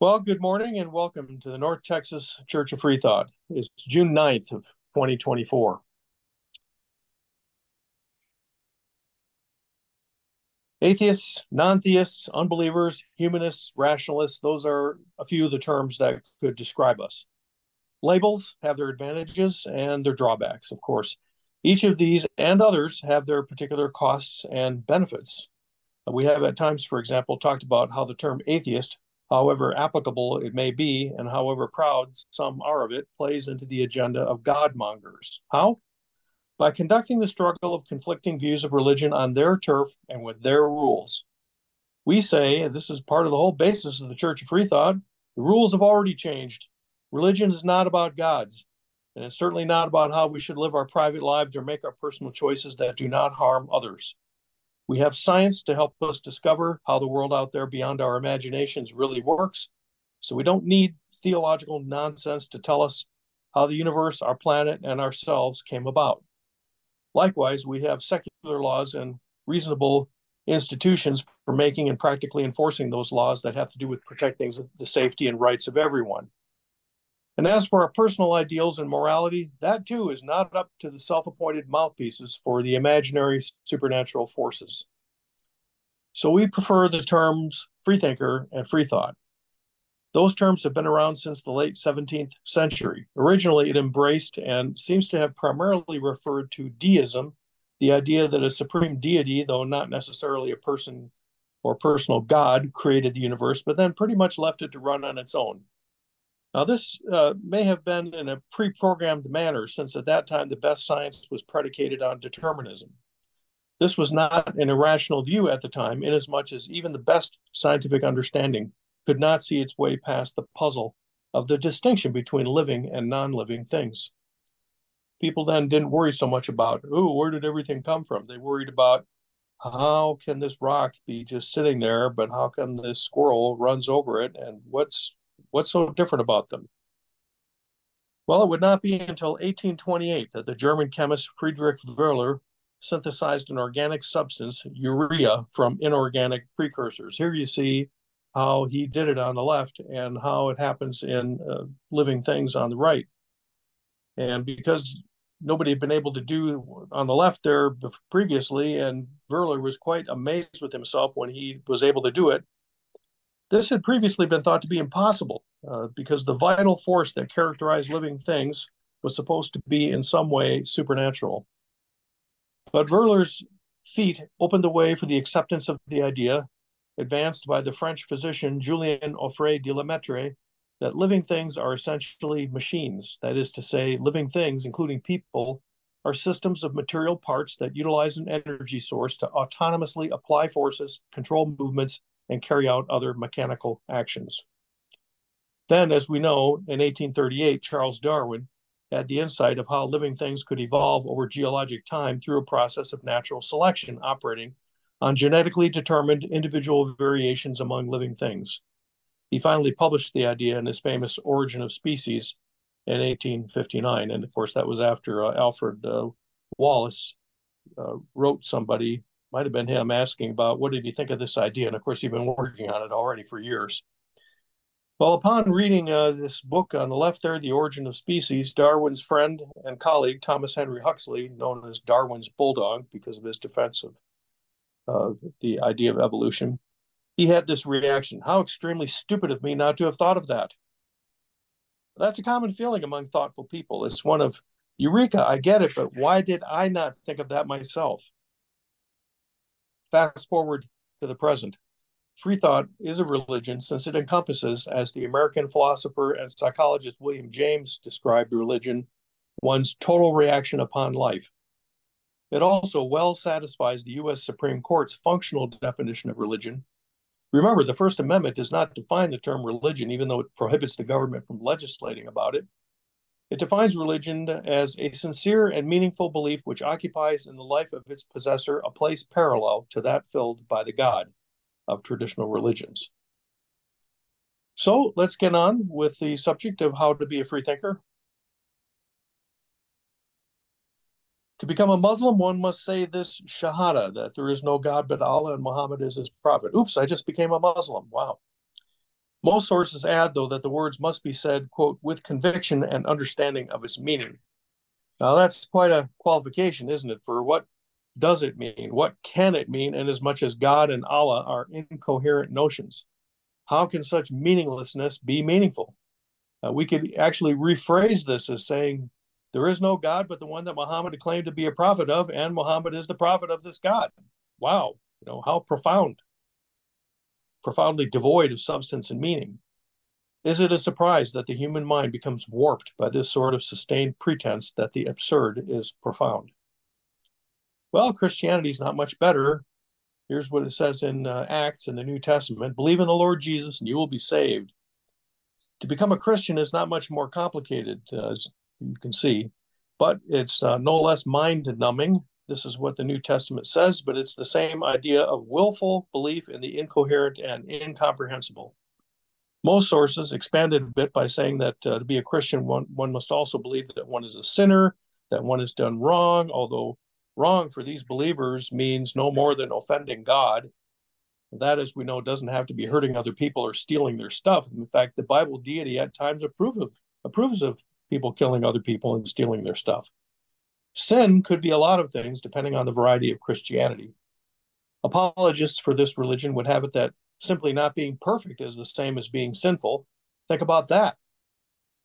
Well, good morning and welcome to the North Texas Church of Free Thought. It's June 9th of 2024. Atheists, non-theists, unbelievers, humanists, rationalists, those are a few of the terms that could describe us. Labels have their advantages and their drawbacks, of course. Each of these and others have their particular costs and benefits. We have at times, for example, talked about how the term atheist, however applicable it may be and however proud some are of it, plays into the agenda of godmongers. How? By conducting the struggle of conflicting views of religion on their turf and with their rules. We say, and this is part of the whole basis of the Church of Free Thought, the rules have already changed. Religion is not about gods, and it's certainly not about how we should live our private lives or make our personal choices that do not harm others. We have science to help us discover how the world out there beyond our imaginations really works, so we don't need theological nonsense to tell us how the universe, our planet, and ourselves came about. Likewise, we have secular laws and reasonable institutions for making and practically enforcing those laws that have to do with protecting the safety and rights of everyone. And as for our personal ideals and morality, that too is not up to the self-appointed mouthpieces for the imaginary supernatural forces. So we prefer the terms freethinker and freethought. Those terms have been around since the late 17th century. Originally, it embraced and seems to have primarily referred to deism, the idea that a supreme deity, though not necessarily a person or personal god, created the universe, but then pretty much left it to run on its own. Now, this may have been in a pre-programmed manner, since at that time the best science was predicated on determinism. This was not an irrational view at the time, inasmuch as even the best scientific understanding could not see its way past the puzzle of the distinction between living and non-living things. People then didn't worry so much about, oh, where did everything come from? They worried about, how can this rock be just sitting there, but how come this squirrel runs over it, and what's so different about them? Well, it would not be until 1828 that the German chemist Friedrich Wöhler synthesized an organic substance, urea, from inorganic precursors. Here you see how he did it on the left and how it happens in living things on the right. And because nobody had been able to do on the left there previously, and Wöhler was quite amazed with himself when he was able to do it. This had previously been thought to be impossible because the vital force that characterized living things was supposed to be in some way supernatural. But Wöhler's feat opened the way for the acceptance of the idea advanced by the French physician Julien Offray de La Mettrie, that living things are essentially machines. That is to say, living things, including people, are systems of material parts that utilize an energy source to autonomously apply forces, control movements, and carry out other mechanical actions. Then, as we know, in 1838, Charles Darwin had the insight of how living things could evolve over geologic time through a process of natural selection operating on genetically determined individual variations among living things. He finally published the idea in his famous Origin of Species in 1859. And of course, that was after Alfred Wallace wrote somebody, might have been him, asking about what did he think of this idea. And of course, he'd been working on it already for years. Well, upon reading this book on the left there, The Origin of Species, Darwin's friend and colleague, Thomas Henry Huxley, known as Darwin's Bulldog because of his defense of the idea of evolution, he had this reaction. How extremely stupid of me not to have thought of that. That's a common feeling among thoughtful people. It's one of, eureka, I get it, but why did I not think of that myself? Fast forward to the present. Free thought is a religion since it encompasses, as the American philosopher and psychologist William James described religion, one's total reaction upon life. It also well satisfies the U.S. Supreme Court's functional definition of religion. Remember, the First Amendment does not define the term religion, even though it prohibits the government from legislating about it. It defines religion as a sincere and meaningful belief which occupies in the life of its possessor a place parallel to that filled by the God of traditional religions. So let's get on with the subject of how to be a freethinker. To become a Muslim, one must say this Shahada, that there is no God but Allah and Muhammad is his prophet. Oops, I just became a Muslim. Wow. Most sources add, though, that the words must be said, quote, with conviction and understanding of its meaning. Now, that's quite a qualification, isn't it, for what does it mean? What can it mean? And as much as God and Allah are incoherent notions, how can such meaninglessness be meaningful? We could actually rephrase this as saying, there is no God but the one that Muhammad claimed to be a prophet of, and Muhammad is the prophet of this God. Wow, you know, how profound. Profoundly devoid of substance and meaning. Is it a surprise that the human mind becomes warped by this sort of sustained pretense that the absurd is profound? Well, Christianity is not much better. Here's what it says in Acts in the New Testament. Believe in the Lord Jesus and you will be saved. To become a Christian is not much more complicated, as you can see, but it's no less mind-numbing. This is what the New Testament says, but it's the same idea of willful belief in the incoherent and incomprehensible. Most sources expanded a bit by saying that to be a Christian, one must also believe that one is a sinner, that one has done wrong, although wrong for these believers means no more than offending God. That, as we know, doesn't have to be hurting other people or stealing their stuff. In fact, the Bible deity at times approves of people killing other people and stealing their stuff. Sin could be a lot of things, depending on the variety of Christianity. Apologists for this religion would have it that simply not being perfect is the same as being sinful. Think about that.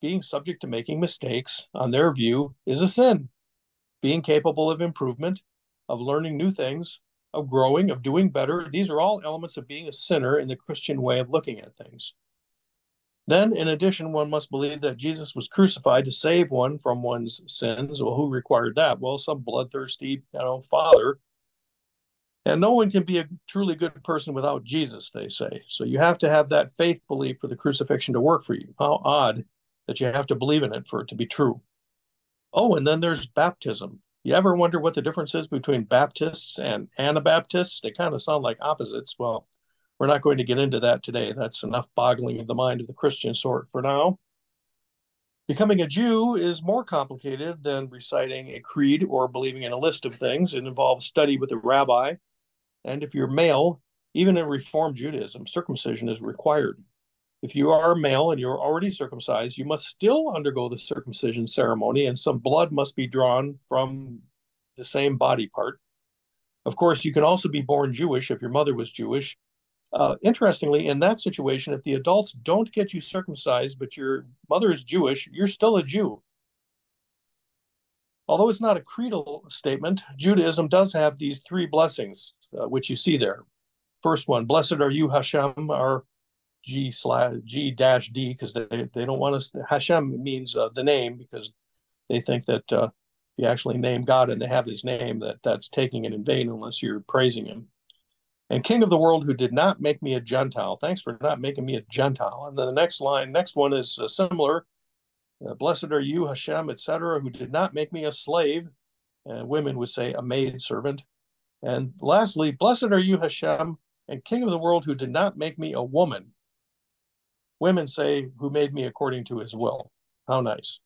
Being subject to making mistakes, on their view, is a sin. Being capable of improvement, of learning new things, of growing, of doing better, these are all elements of being a sinner in the Christian way of looking at things. Then, in addition, one must believe that Jesus was crucified to save one from one's sins. Well, who required that? Well, some bloodthirsty, father. And no one can be a truly good person without Jesus, they say. So you have to have that faith belief for the crucifixion to work for you. How odd that you have to believe in it for it to be true. Oh, and then there's baptism. You ever wonder what the difference is between Baptists and Anabaptists? They kind of sound like opposites. Well, we're not going to get into that today. That's enough boggling of the mind of the Christian sort for now. Becoming a Jew is more complicated than reciting a creed or believing in a list of things. It involves study with a rabbi. And if you're male, even in Reformed Judaism, circumcision is required. If you are male and you're already circumcised, you must still undergo the circumcision ceremony, and some blood must be drawn from the same body part. Of course, you can also be born Jewish if your mother was Jewish. Interestingly, in that situation, if the adults don't get you circumcised, but your mother is Jewish, you're still a Jew. Although it's not a creedal statement, Judaism does have these three blessings, which you see there. First one, blessed are you, Hashem, or G-D, because they don't want us. Hashem means the name, because they think that you actually name God and they have his name, that's taking it in vain unless you're praising him. And King of the world who did not make me a Gentile. Thanks for not making me a Gentile. And then the next line, next one is similar. Blessed are you, Hashem, etc., who did not make me a slave. Women would say a maid servant. And lastly, blessed are you, Hashem, and King of the world who did not make me a woman. Women say, who made me according to his will. How nice.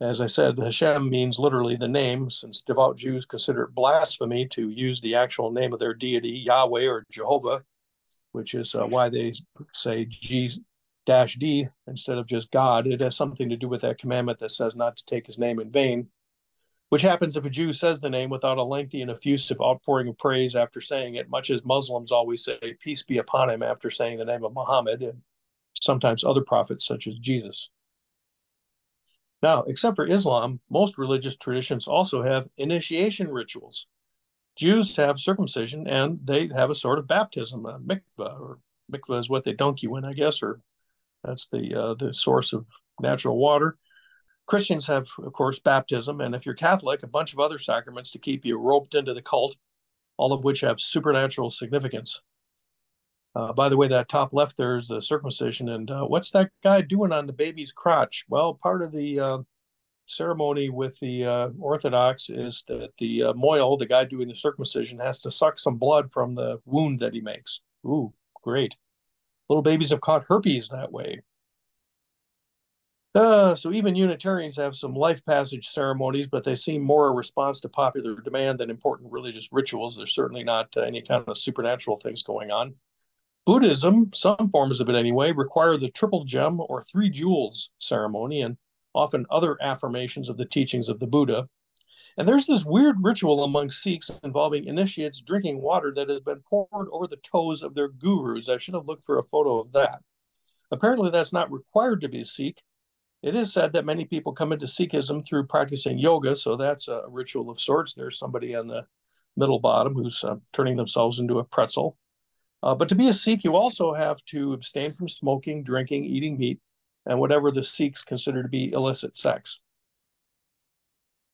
As I said, Hashem means literally the name, since devout Jews consider it blasphemy to use the actual name of their deity, Yahweh or Jehovah, which is why they say G-D instead of just God. It has something to do with that commandment that says not to take his name in vain, which happens if a Jew says the name without a lengthy and effusive outpouring of praise after saying it, much as Muslims always say, peace be upon him, after saying the name of Muhammad and sometimes other prophets such as Jesus. Now, except for Islam, most religious traditions also have initiation rituals. Jews have circumcision, and they have a sort of baptism, a mikvah, or mikvah is what they dunk you in, I guess, or that's the source of natural water. Christians have, of course, baptism, and if you're Catholic, a bunch of other sacraments to keep you roped into the cult, all of which have supernatural significance. By the way, that top left there is the circumcision. And what's that guy doing on the baby's crotch? Well, part of the ceremony with the Orthodox is that the moil, the guy doing the circumcision, has to suck some blood from the wound that he makes. Ooh, great. Little babies have caught herpes that way. So even Unitarians have some life passage ceremonies, but they seem more a response to popular demand than important religious rituals. There's certainly not any kind of supernatural things going on. Buddhism, some forms of it anyway, require the triple gem or three jewels ceremony and often other affirmations of the teachings of the Buddha. And there's this weird ritual among Sikhs involving initiates drinking water that has been poured over the toes of their gurus. I should have looked for a photo of that. Apparently, that's not required to be Sikh. It is said that many people come into Sikhism through practicing yoga, so that's a ritual of sorts. There's somebody on the middle bottom who's turning themselves into a pretzel. But to be a Sikh, you also have to abstain from smoking, drinking, eating meat, and whatever the Sikhs consider to be illicit sex.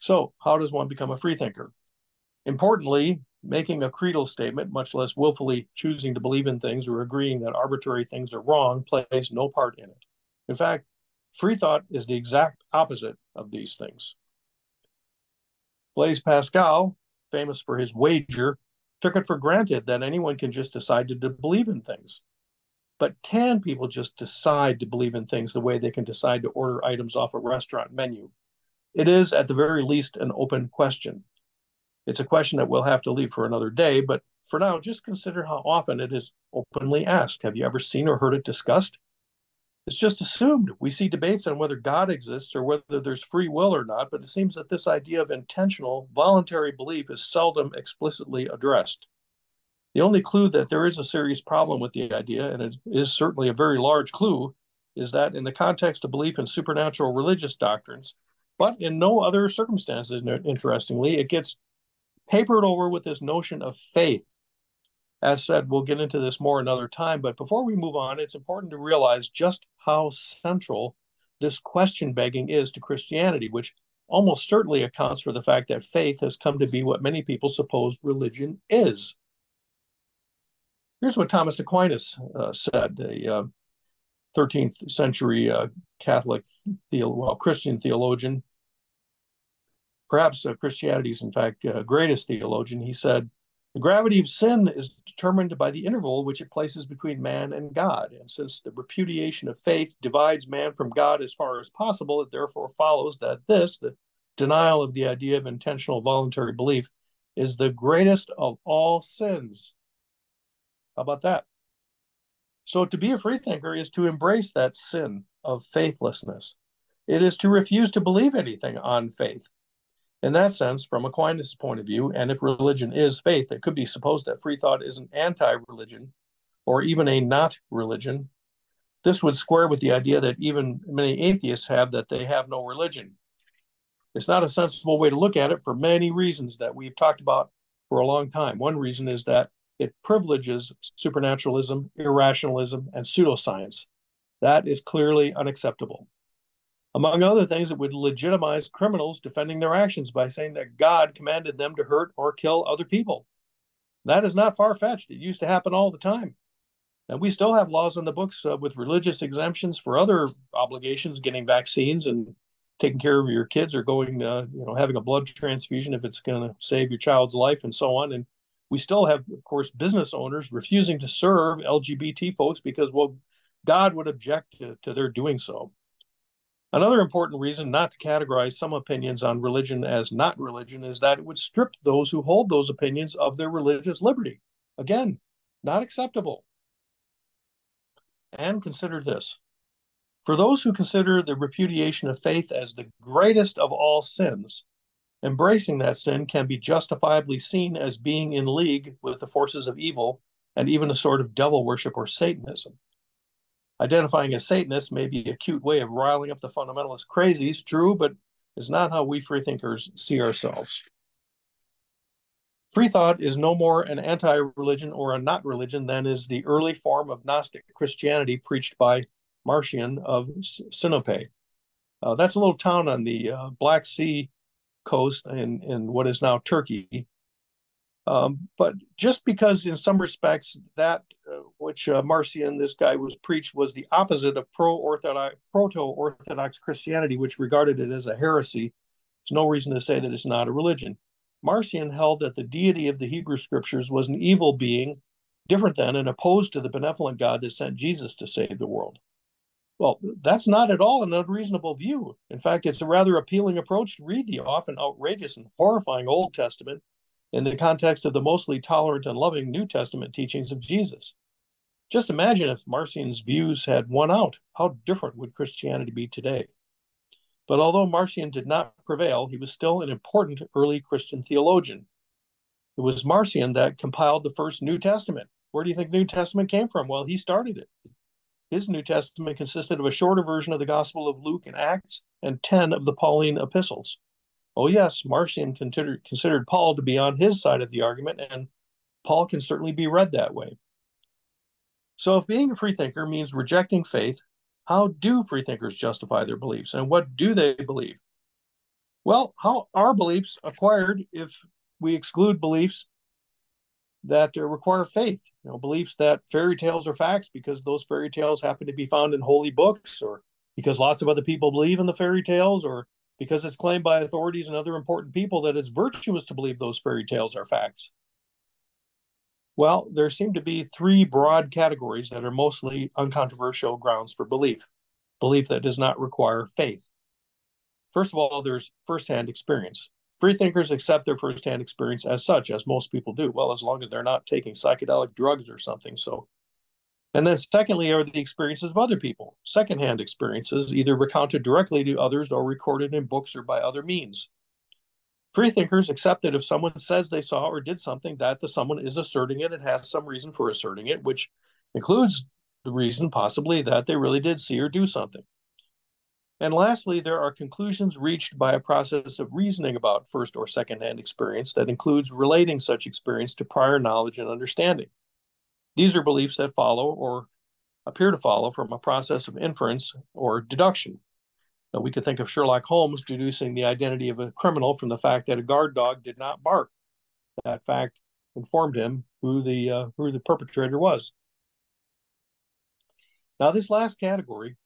So how does one become a freethinker? Importantly, making a creedal statement, much less willfully choosing to believe in things or agreeing that arbitrary things are wrong, plays no part in it. In fact, free thought is the exact opposite of these things. Blaise Pascal, famous for his wager, took it for granted that anyone can just decide to believe in things. But can people just decide to believe in things the way they can decide to order items off a restaurant menu? It is, at the very least, an open question. It's a question that we'll have to leave for another day, but for now, just consider how often it is openly asked. Have you ever seen or heard it discussed? It's just assumed. We see debates on whether God exists or whether there's free will or not, but it seems that this idea of intentional, voluntary belief is seldom explicitly addressed. The only clue that there is a serious problem with the idea, and it is certainly a very large clue, is that in the context of belief in supernatural religious doctrines, but in no other circumstances, interestingly, it gets papered over with this notion of faith. As said, we'll get into this more another time, but before we move on, it's important to realize just how central this question begging is to Christianity, which almost certainly accounts for the fact that faith has come to be what many people suppose religion is. Here's what Thomas Aquinas said, a 13th century Catholic, Christian theologian, perhaps Christianity's, in fact, greatest theologian. He said, the gravity of sin is determined by the interval which it places between man and God. And since the repudiation of faith divides man from God as far as possible, it therefore follows that this, the denial of the idea of intentional voluntary belief, is the greatest of all sins. How about that? So to be a freethinker is to embrace that sin of faithlessness. It is to refuse to believe anything on faith. In that sense, from Aquinas' point of view, and if religion is faith, it could be supposed that free thought is an anti-religion or even a not-religion. This would square with the idea that even many atheists have, that they have no religion. It's not a sensible way to look at it for many reasons that we've talked about for a long time. One reason is that it privileges supernaturalism, irrationalism, and pseudoscience. That is clearly unacceptable. Among other things, it would legitimize criminals defending their actions by saying that God commanded them to hurt or kill other people. That is not far-fetched. It used to happen all the time. And we still have laws on the books with religious exemptions for other obligations, getting vaccines and taking care of your kids or going, having a blood transfusion if it's going to save your child's life and so on. And we still have, of course, business owners refusing to serve LGBT folks because, well, God would object to their doing so. Another important reason not to categorize some opinions on religion as not religion is that it would strip those who hold those opinions of their religious liberty. Again, not acceptable. And consider this. For those who consider the repudiation of faith as the greatest of all sins, embracing that sin can be justifiably seen as being in league with the forces of evil and even a sort of devil worship or Satanism. Identifying as Satanist may be a cute way of riling up the fundamentalist crazies, true, but it's not how we freethinkers see ourselves. Free thought is no more an anti-religion or a not-religion than is the early form of Gnostic Christianity preached by Marcion of Sinope. That's a little town on the Black Sea coast in what is now Turkey. But just because in some respects that which Marcion, this guy, was preached was the opposite of proto-Orthodox Christianity, which regarded it as a heresy, there's no reason to say that it's not a religion. Marcion held that the deity of the Hebrew Scriptures was an evil being, different than and opposed to the benevolent God that sent Jesus to save the world. Well, that's not at all an unreasonable view. In fact, it's a rather appealing approach to read the often outrageous and horrifying Old Testament in the context of the mostly tolerant and loving New Testament teachings of Jesus. Just imagine if Marcion's views had won out, how different would Christianity be today? But although Marcion did not prevail, he was still an important early Christian theologian. It was Marcion that compiled the first New Testament. Where do you think the New Testament came from? Well, he started it. His New Testament consisted of a shorter version of the Gospel of Luke and Acts and 10 of the Pauline epistles. Oh yes, Marcion considered Paul to be on his side of the argument, and Paul can certainly be read that way. So if being a freethinker means rejecting faith, how do freethinkers justify their beliefs, and what do they believe? Well, how are beliefs acquired if we exclude beliefs that require faith? You know, beliefs that fairy tales are facts because those fairy tales happen to be found in holy books, or because lots of other people believe in the fairy tales, or because it's claimed by authorities and other important people that it's virtuous to believe those fairy tales are facts. Well, there seem to be three broad categories that are mostly uncontroversial grounds for belief, belief that does not require faith. First of all, there's firsthand experience. Freethinkers accept their firsthand experience as such, as most people do. Well, as long as they're not taking psychedelic drugs or something. So, and then secondly are the experiences of other people, secondhand experiences, either recounted directly to others or recorded in books or by other means. Freethinkers accept that if someone says they saw or did something, that the someone is asserting it and has some reason for asserting it, which includes the reason possibly that they really did see or do something. And lastly, there are conclusions reached by a process of reasoning about first or secondhand experience that includes relating such experience to prior knowledge and understanding. These are beliefs that follow or appear to follow from a process of inference or deduction. Now, we could think of Sherlock Holmes deducing the identity of a criminal from the fact that a guard dog did not bark. That fact informed him who the perpetrator was. Now, this last category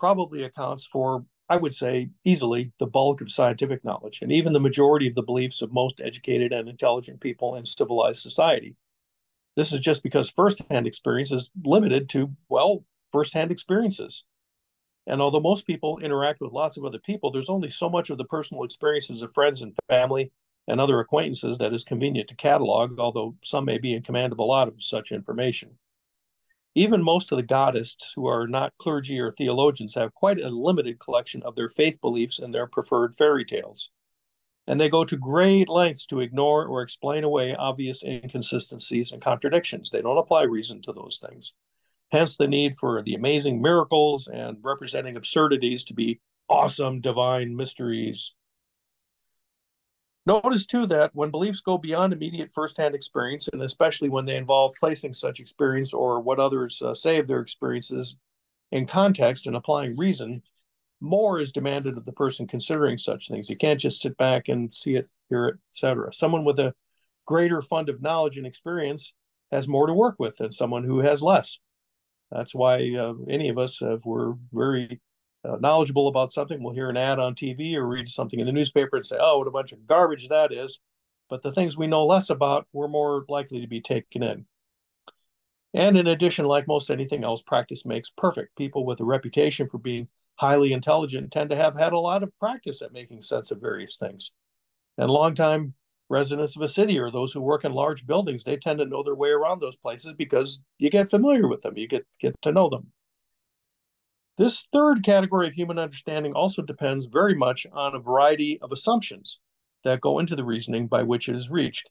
probably accounts for, I would say, easily the bulk of scientific knowledge and even the majority of the beliefs of most educated and intelligent people in civilized society. This is just because firsthand experience is limited to, well, firsthand experiences. And although most people interact with lots of other people, there's only so much of the personal experiences of friends and family and other acquaintances that is convenient to catalog, although some may be in command of a lot of such information. Even most of the Goddists who are not clergy or theologians have quite a limited collection of their faith beliefs and their preferred fairy tales. And they go to great lengths to ignore or explain away obvious inconsistencies and contradictions. They don't apply reason to those things. Hence the need for the amazing miracles and representing absurdities to be awesome divine mysteries. Notice, too, that when beliefs go beyond immediate firsthand experience, and especially when they involve placing such experience or what others say of their experiences in context and applying reason, more is demanded of the person considering such things. You can't just sit back and see it, hear it, etc. Someone with a greater fund of knowledge and experience has more to work with than someone who has less. That's why any of us, if we're very knowledgeable about something, we'll hear an ad on TV or read something in the newspaper and say, oh, what a bunch of garbage that is. But the things we know less about, we're more likely to be taken in. And in addition, like most anything else, practice makes perfect. People with a reputation for being highly intelligent tend to have had a lot of practice at making sense of various things. And longtime residents of a city or those who work in large buildings, they tend to know their way around those places because you get familiar with them, you get to know them. This third category of human understanding also depends very much on a variety of assumptions that go into the reasoning by which it is reached.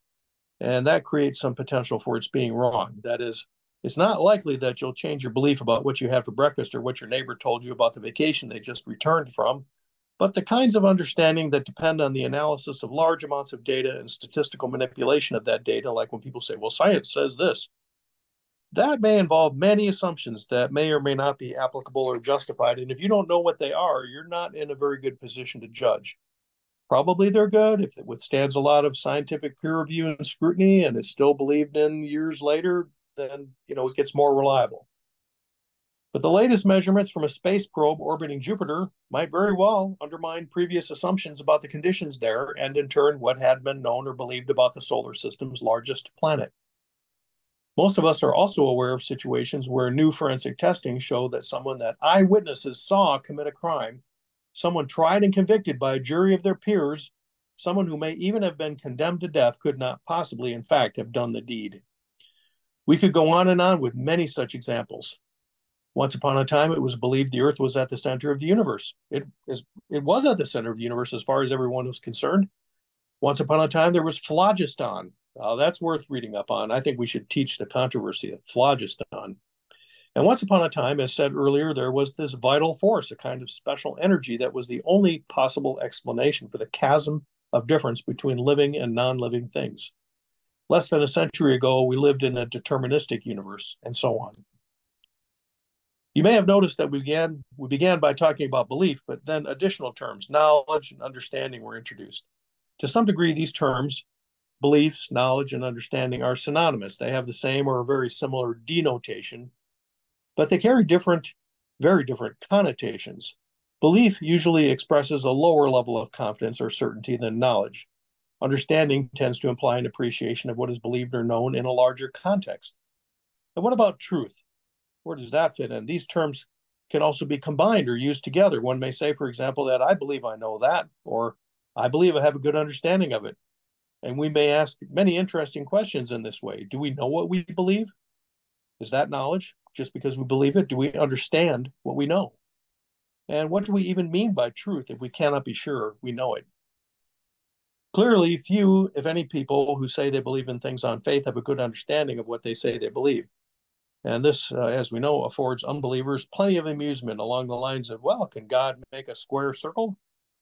And that creates some potential for its being wrong. That is, it's not likely that you'll change your belief about what you had for breakfast or what your neighbor told you about the vacation they just returned from. But the kinds of understanding that depend on the analysis of large amounts of data and statistical manipulation of that data, like when people say, well, science says this, that may involve many assumptions that may or may not be applicable or justified. And if you don't know what they are, you're not in a very good position to judge. Probably they're good if it withstands a lot of scientific peer review and scrutiny and is still believed in years later, then, you know, it gets more reliable. But the latest measurements from a space probe orbiting Jupiter might very well undermine previous assumptions about the conditions there and, in turn, what had been known or believed about the solar system's largest planet. Most of us are also aware of situations where new forensic testing showed that someone that eyewitnesses saw commit a crime, someone tried and convicted by a jury of their peers, someone who may even have been condemned to death could not possibly, in fact, have done the deed. We could go on and on with many such examples. Once upon a time, it was believed the Earth was at the center of the universe. It was at the center of the universe as far as everyone was concerned. Once upon a time, there was phlogiston. That's worth reading up on. I think we should teach the controversy of phlogiston. And once upon a time, as said earlier, there was this vital force, a kind of special energy that was the only possible explanation for the chasm of difference between living and non-living things. Less than a century ago, we lived in a deterministic universe, and so on. You may have noticed that we began by talking about belief, but then additional terms, knowledge and understanding, were introduced. To some degree, these terms, beliefs, knowledge, and understanding, are synonymous. They have the same or very similar denotation, but they carry different, very different connotations. Belief usually expresses a lower level of confidence or certainty than knowledge. Understanding tends to imply an appreciation of what is believed or known in a larger context. And what about truth? Where does that fit in? These terms can also be combined or used together. One may say, for example, that I believe I know that, or I believe I have a good understanding of it. And we may ask many interesting questions in this way. Do we know what we believe? Is that knowledge? Just because we believe it, do we understand what we know? And what do we even mean by truth if we cannot be sure we know it? Clearly, few, if any, people who say they believe in things on faith have a good understanding of what they say they believe. And this, as we know, affords unbelievers plenty of amusement along the lines of, well, can God make a square circle?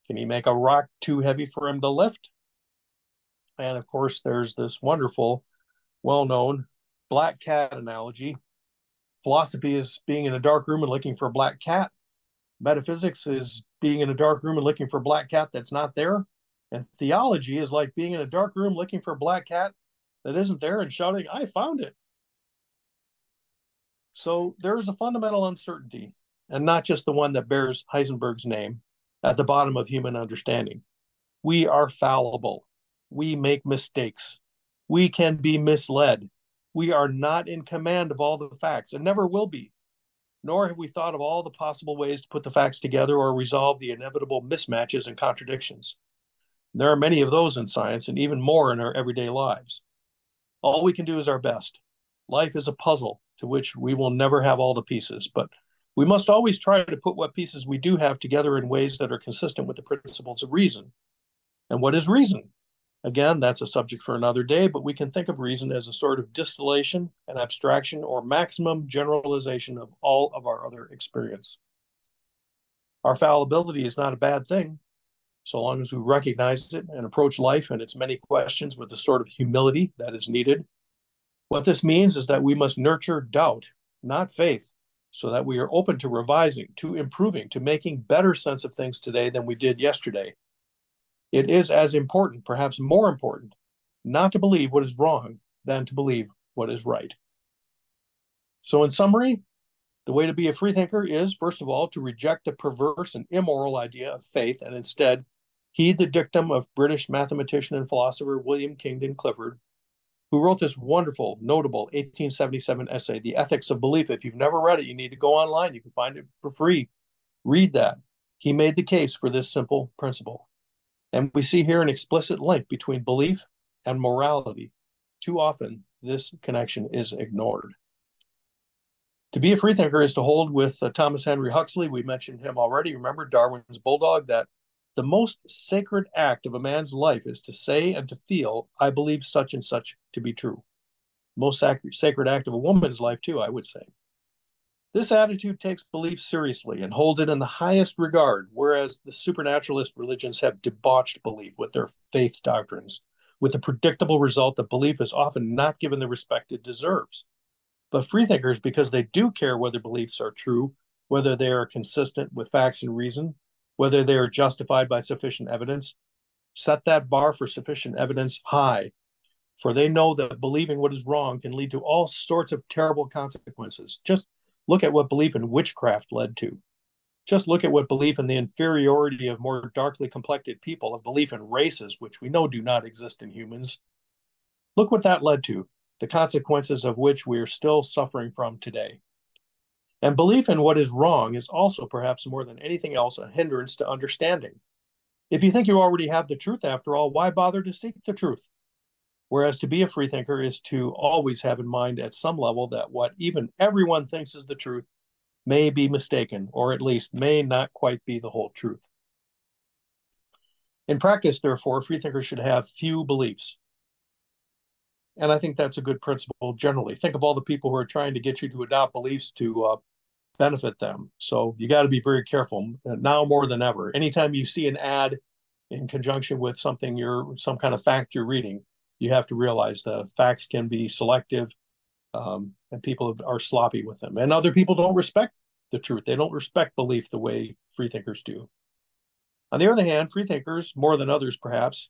Can he make a rock too heavy for him to lift? And of course, there's this wonderful, well-known black cat analogy. Philosophy is being in a dark room and looking for a black cat. Metaphysics is being in a dark room and looking for a black cat that's not there. And theology is like being in a dark room looking for a black cat that isn't there and shouting, I found it. So there is a fundamental uncertainty, and not just the one that bears Heisenberg's name, at the bottom of human understanding. We are fallible. We make mistakes. We can be misled. We are not in command of all the facts and never will be. Nor have we thought of all the possible ways to put the facts together or resolve the inevitable mismatches and contradictions. There are many of those in science and even more in our everyday lives. All we can do is our best. Life is a puzzle to which we will never have all the pieces, but we must always try to put what pieces we do have together in ways that are consistent with the principles of reason. And what is reason? Again, that's a subject for another day, but we can think of reason as a sort of distillation and abstraction or maximum generalization of all of our other experience. Our fallibility is not a bad thing, so long as we recognize it and approach life and its many questions with the sort of humility that is needed. What this means is that we must nurture doubt, not faith, so that we are open to revising, to improving, to making better sense of things today than we did yesterday. It is as important, perhaps more important, not to believe what is wrong than to believe what is right. So in summary, the way to be a freethinker is, first of all, to reject the perverse and immoral idea of faith and instead heed the dictum of British mathematician and philosopher William Kingdon Clifford, who wrote this wonderful, notable 1877 essay, The Ethics of Belief. If you've never read it, you need to go online. You can find it for free. Read that. He made the case for this simple principle. And we see here an explicit link between belief and morality. Too often, this connection is ignored. To be a freethinker is to hold with Thomas Henry Huxley. We mentioned him already. Remember Darwin's bulldog, that the most sacred act of a man's life is to say and to feel, I believe such and such to be true. Most sacred act of a woman's life too, I would say. This attitude takes belief seriously and holds it in the highest regard, whereas the supernaturalist religions have debauched belief with their faith doctrines, with the predictable result that belief is often not given the respect it deserves. But freethinkers, because they do care whether beliefs are true, whether they are consistent with facts and reason, whether they are justified by sufficient evidence, set that bar for sufficient evidence high, for they know that believing what is wrong can lead to all sorts of terrible consequences. Just look at what belief in witchcraft led to. Just look at what belief in the inferiority of more darkly complected people, of belief in races, which we know do not exist in humans. Look what that led to. The consequences of which we are still suffering from today. And belief in what is wrong is also, perhaps more than anything else, a hindrance to understanding. If you think you already have the truth, after all, why bother to seek the truth? Whereas to be a freethinker is to always have in mind at some level that what even everyone thinks is the truth may be mistaken, or at least may not quite be the whole truth. In practice, therefore, freethinkers should have few beliefs. And I think that's a good principle generally. Think of all the people who are trying to get you to adopt beliefs to benefit them. So you got to be very careful now more than ever. Anytime you see an ad in conjunction with something, some kind of fact you're reading, you have to realize that facts can be selective and people are sloppy with them. And other people don't respect the truth. They don't respect belief the way freethinkers do. On the other hand, freethinkers, more than others perhaps,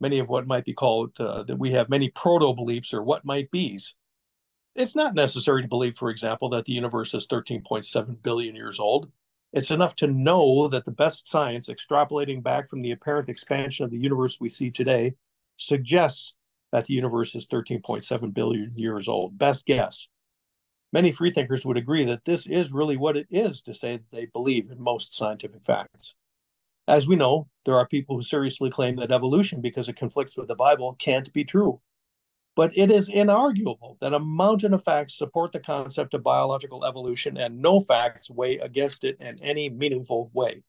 many of what might be called, that we have many proto-beliefs or what might be's. It's not necessary to believe, for example, that the universe is 13.7 billion years old. It's enough to know that the best science, extrapolating back from the apparent expansion of the universe we see today, suggests that the universe is 13.7 billion years old. Best guess. Many freethinkers would agree that this is really what it is to say that they believe in most scientific facts. As we know, there are people who seriously claim that evolution, because it conflicts with the Bible, can't be true. But it is inarguable that a mountain of facts support the concept of biological evolution, and no facts weigh against it in any meaningful way.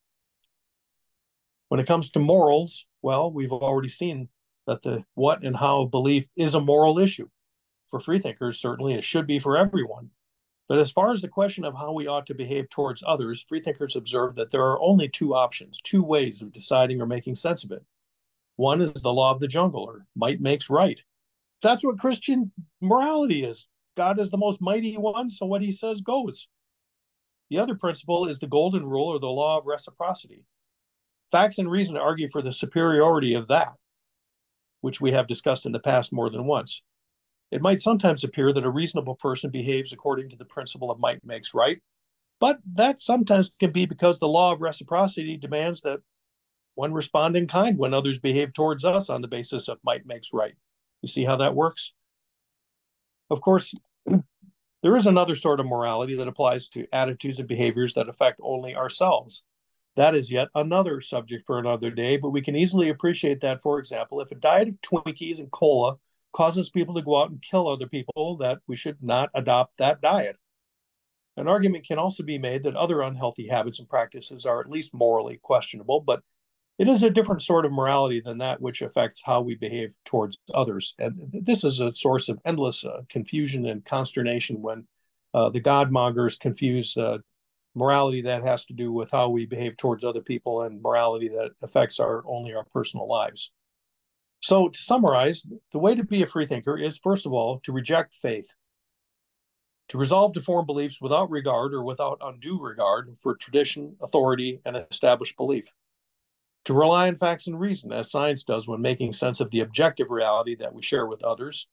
When it comes to morals, well, we've already seen that the what and how of belief is a moral issue. For freethinkers, certainly, it should be for everyone. But as far as the question of how we ought to behave towards others, freethinkers observe that there are only two options, two ways of deciding or making sense of it. One is the law of the jungle, or might makes right. That's what Christian morality is. God is the most mighty one, so what he says goes. The other principle is the golden rule, or the law of reciprocity. Facts and reason argue for the superiority of that, which we have discussed in the past more than once. It might sometimes appear that a reasonable person behaves according to the principle of might makes right, but that sometimes can be because the law of reciprocity demands that one respond in kind when others behave towards us on the basis of might makes right. You see how that works? Of course, there is another sort of morality that applies to attitudes and behaviors that affect only ourselves. That is yet another subject for another day, but we can easily appreciate that, for example, if a diet of Twinkies and cola causes people to go out and kill other people, that we should not adopt that diet. An argument can also be made that other unhealthy habits and practices are at least morally questionable, but it is a different sort of morality than that which affects how we behave towards others. And this is a source of endless confusion and consternation when the godmongers confuse morality that has to do with how we behave towards other people and morality that affects only our personal lives. So to summarize, the way to be a freethinker is, first of all, to reject faith, to resolve to form beliefs without regard or without undue regard for tradition, authority, and established belief, to rely on facts and reason, as science does when making sense of the objective reality that we share with others.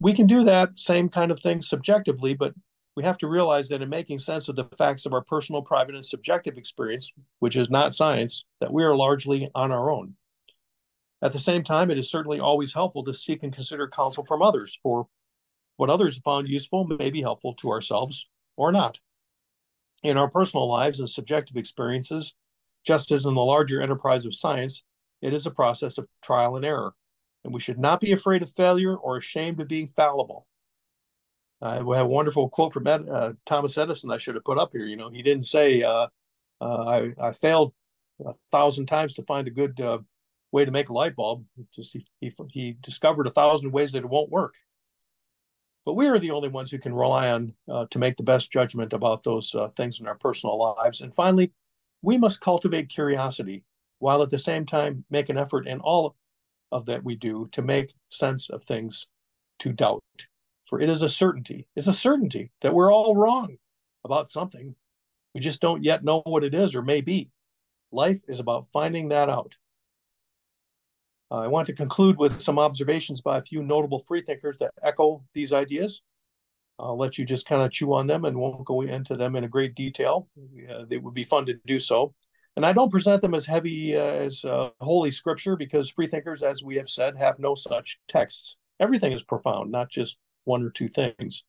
We can do that same kind of thing subjectively, but we have to realize that in making sense of the facts of our personal, private, and subjective experience, which is not science, that we are largely on our own. At the same time, it is certainly always helpful to seek and consider counsel from others, for what others found useful may be helpful to ourselves or not. In our personal lives and subjective experiences, just as in the larger enterprise of science, it is a process of trial and error, and we should not be afraid of failure or ashamed of being fallible. We have a wonderful quote from Thomas Edison I should have put up here. You know, he didn't say, I failed 1,000 times to find a good way to make a light bulb. Just he discovered 1,000 ways that it won't work. But we are the only ones who can rely on to make the best judgment about those things in our personal lives. And finally, we must cultivate curiosity while at the same time make an effort in all of that we do to make sense of things to doubt. For it is a certainty. It's a certainty that we're all wrong about something. We just don't yet know what it is or may be. Life is about finding that out. I want to conclude with some observations by a few notable freethinkers that echo these ideas. I'll let you just kind of chew on them and won't go into them in a great detail. It would be fun to do so. And I don't present them as heavy as Holy Scripture, because freethinkers, as we have said, have no such texts. Everything is profound, not just one or two things.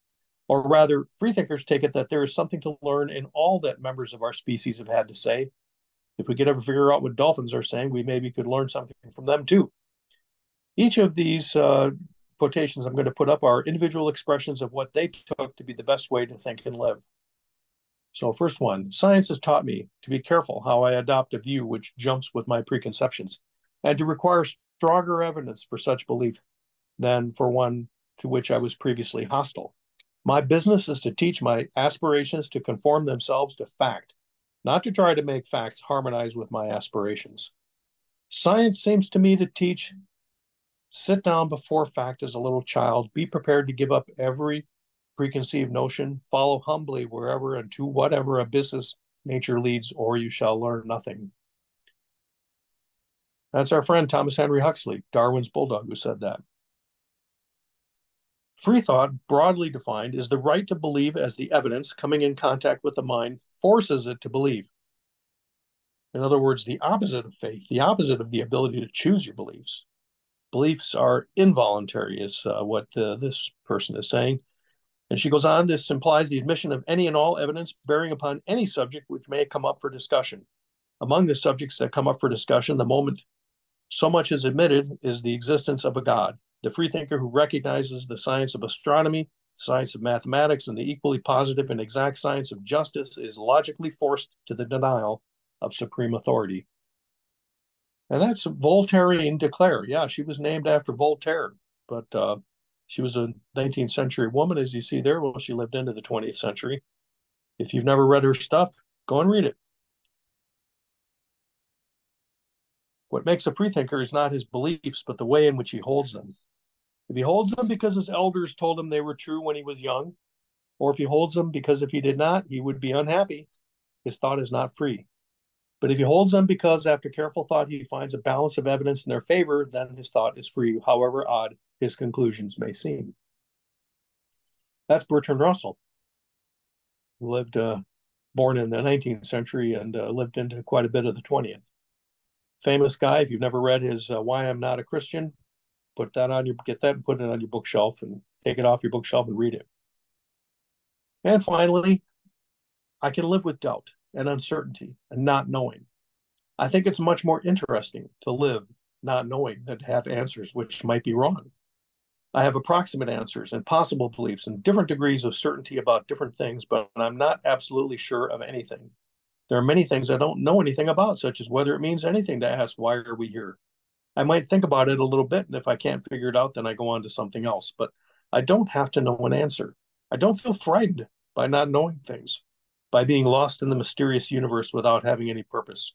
Or rather, freethinkers take it that there is something to learn in all that members of our species have had to say. If we could ever figure out what dolphins are saying, we maybe could learn something from them too. Each of these quotations I'm going to put up are individual expressions of what they took to be the best way to think and live. So first one, science has taught me to be careful how I adopt a view which jumps with my preconceptions, and to require stronger evidence for such belief than for one to which I was previously hostile. My business is to teach my aspirations to conform themselves to fact, not to try to make facts harmonize with my aspirations. Science seems to me to teach, sit down before fact as a little child, be prepared to give up every preconceived notion, follow humbly wherever and to whatever abysses nature leads, or you shall learn nothing. That's our friend Thomas Henry Huxley, Darwin's bulldog, who said that. Free thought, broadly defined, is the right to believe as the evidence coming in contact with the mind forces it to believe. In other words, the opposite of faith, the opposite of the ability to choose your beliefs. Beliefs are involuntary, is what this person is saying. And she goes on, this implies the admission of any and all evidence bearing upon any subject which may come up for discussion. Among the subjects that come up for discussion, the moment so much is admitted is the existence of a God. The freethinker who recognizes the science of astronomy, science of mathematics, and the equally positive and exact science of justice is logically forced to the denial of supreme authority. And that's Voltairine de Cleyre. Yeah, she was named after Voltaire, but she was a 19th century woman, as you see there. Well, she lived into the 20th century. If you've never read her stuff, go and read it. What makes a freethinker is not his beliefs, but the way in which he holds them. If he holds them because his elders told him they were true when he was young, or if he holds them because if he did not, he would be unhappy, his thought is not free. But if he holds them because after careful thought he finds a balance of evidence in their favor, then his thought is free, however odd his conclusions may seem. That's Bertrand Russell, who lived, born in the 19th century and lived into quite a bit of the 20th. Famous guy. If you've never read his Why I'm Not a Christian, put that on your, get that and put it on your bookshelf and take it off your bookshelf and read it. And finally, I can live with doubt and uncertainty and not knowing. I think it's much more interesting to live not knowing than to have answers which might be wrong. I have approximate answers and possible beliefs and different degrees of certainty about different things, but I'm not absolutely sure of anything. There are many things I don't know anything about, such as whether it means anything to ask, why are we here? I might think about it a little bit, and if I can't figure it out, then I go on to something else. But I don't have to know an answer. I don't feel frightened by not knowing things, by being lost in the mysterious universe without having any purpose,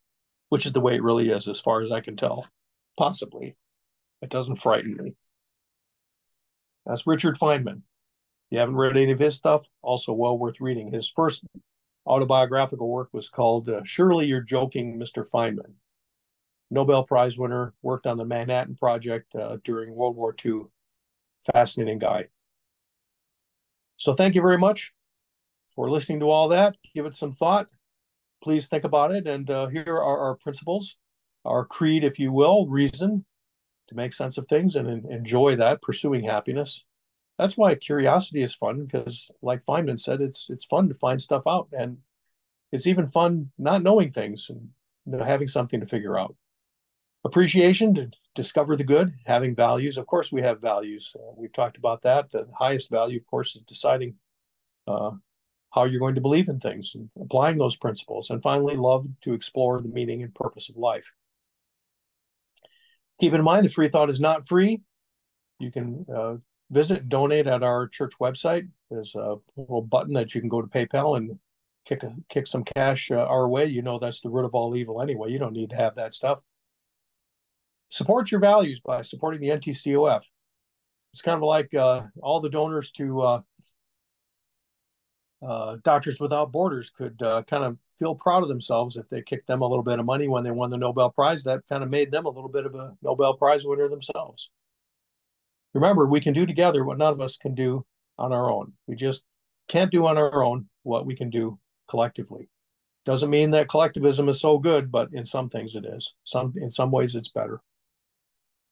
which is the way it really is, as far as I can tell. Possibly. It doesn't frighten me. That's Richard Feynman. If you haven't read any of his stuff, also well worth reading. His first autobiographical work was called Surely You're Joking, Mr. Feynman. Nobel Prize winner, worked on the Manhattan Project during World War II. Fascinating guy. So thank you very much for listening to all that. Give it some thought. Please think about it. And here are our principles, our creed, if you will, reason to make sense of things and enjoy that, pursuing happiness. That's why curiosity is fun, because like Feynman said, it's fun to find stuff out. And it's even fun not knowing things and having something to figure out. Appreciation to discover the good, having values. Of course, we have values. We've talked about that. The highest value, of course, is deciding how you're going to believe in things and applying those principles. And finally, love to explore the meaning and purpose of life. Keep in mind that free thought is not free. You can visit, donate at our church website. There's a little button that you can go to PayPal and kick some cash our way. You know that's the root of all evil anyway. You don't need to have that stuff. Support your values by supporting the NTCOF. It's kind of like all the donors to Doctors Without Borders could kind of feel proud of themselves if they kicked them a little bit of money when they won the Nobel Prize. That kind of made them a little bit of a Nobel Prize winner themselves. Remember, we can do together what none of us can do on our own. We just can't do on our own what we can do collectively. Doesn't mean that collectivism is so good, but in some things it is. In some ways it's better.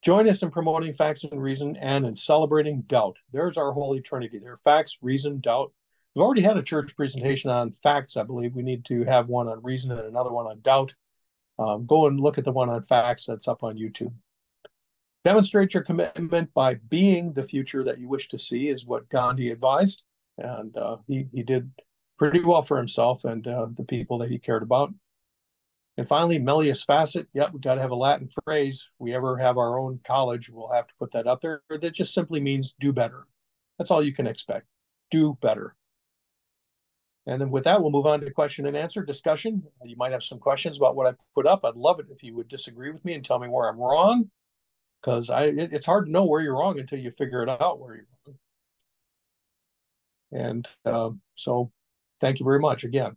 Join us in promoting facts and reason and in celebrating doubt. There's our Holy Trinity. There are facts, reason, doubt. We've already had a church presentation on facts, I believe. We need to have one on reason and another one on doubt. Go and look at the one on facts that's up on YouTube. Demonstrate your commitment by being the future that you wish to see is what Gandhi advised. And he did pretty well for himself and the people that he cared about. And finally, Melius Facet. Yep, we've got to have a Latin phrase. If we ever have our own college, we'll have to put that up there. That just simply means do better. That's all you can expect. Do better. And then with that, we'll move on to question and answer discussion. You might have some questions about what I put up. I'd love it if you would disagree with me and tell me where I'm wrong, because it's hard to know where you're wrong until you figure it out where you're wrong. And so thank you very much again.